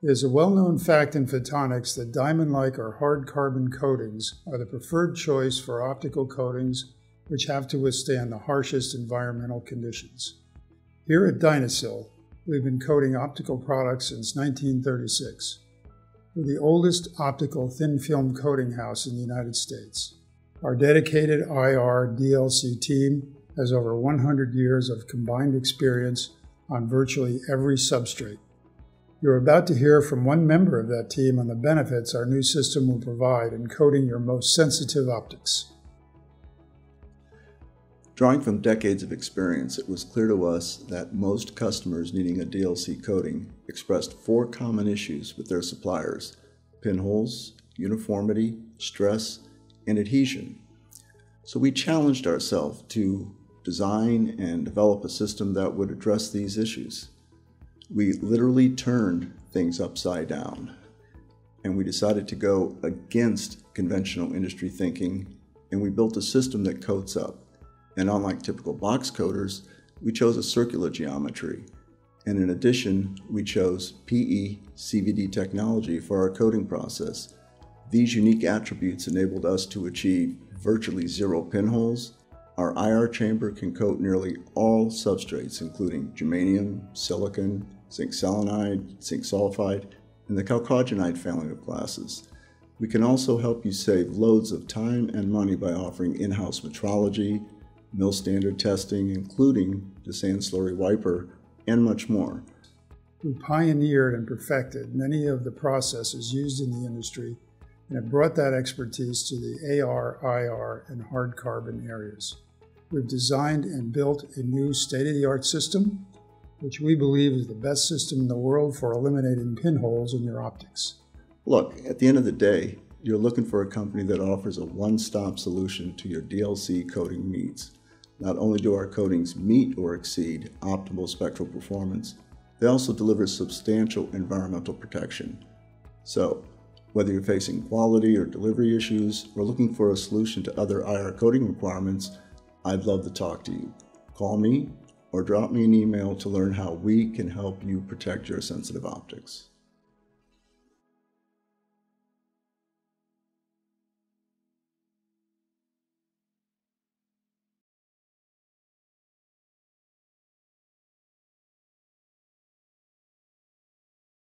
It is a well-known fact in photonics that diamond-like or hard carbon coatings are the preferred choice for optical coatings which have to withstand the harshest environmental conditions. Here at Dynasil, we've been coating optical products since 1936. We're the oldest optical thin-film coating house in the United States. Our dedicated IR DLC team has over 100 years of combined experience on virtually every substrate. You're about to hear from one member of that team on the benefits our new system will provide in coating your most sensitive optics. Drawing from decades of experience, it was clear to us that most customers needing a DLC coating expressed four common issues with their suppliers: pinholes, uniformity, stress, and adhesion. So we challenged ourselves to design and develop a system that would address these issues. We literally turned things upside down, and we decided to go against conventional industry thinking, and we built a system that coats up. And unlike typical box coaters, we chose a circular geometry. And in addition, we chose PE CVD technology for our coating process. These unique attributes enabled us to achieve virtually zero pinholes. Our IR chamber can coat nearly all substrates, including germanium, silicon, zinc-selenide, zinc-sulfide, and the chalcogenide family of glasses. We can also help you save loads of time and money by offering in-house metrology, mill standard testing, including the sand slurry wiper, and much more. We pioneered and perfected many of the processes used in the industry and have brought that expertise to the AR, IR, and hard carbon areas. We've designed and built a new state-of-the-art system, which we believe is the best system in the world for eliminating pinholes in your optics. Look, at the end of the day, you're looking for a company that offers a one-stop solution to your DLC coating needs. Not only do our coatings meet or exceed optimal spectral performance, they also deliver substantial environmental protection. So, whether you're facing quality or delivery issues or looking for a solution to other IR coating requirements, I'd love to talk to you. Call me or drop me an email to learn how we can help you protect your sensitive optics.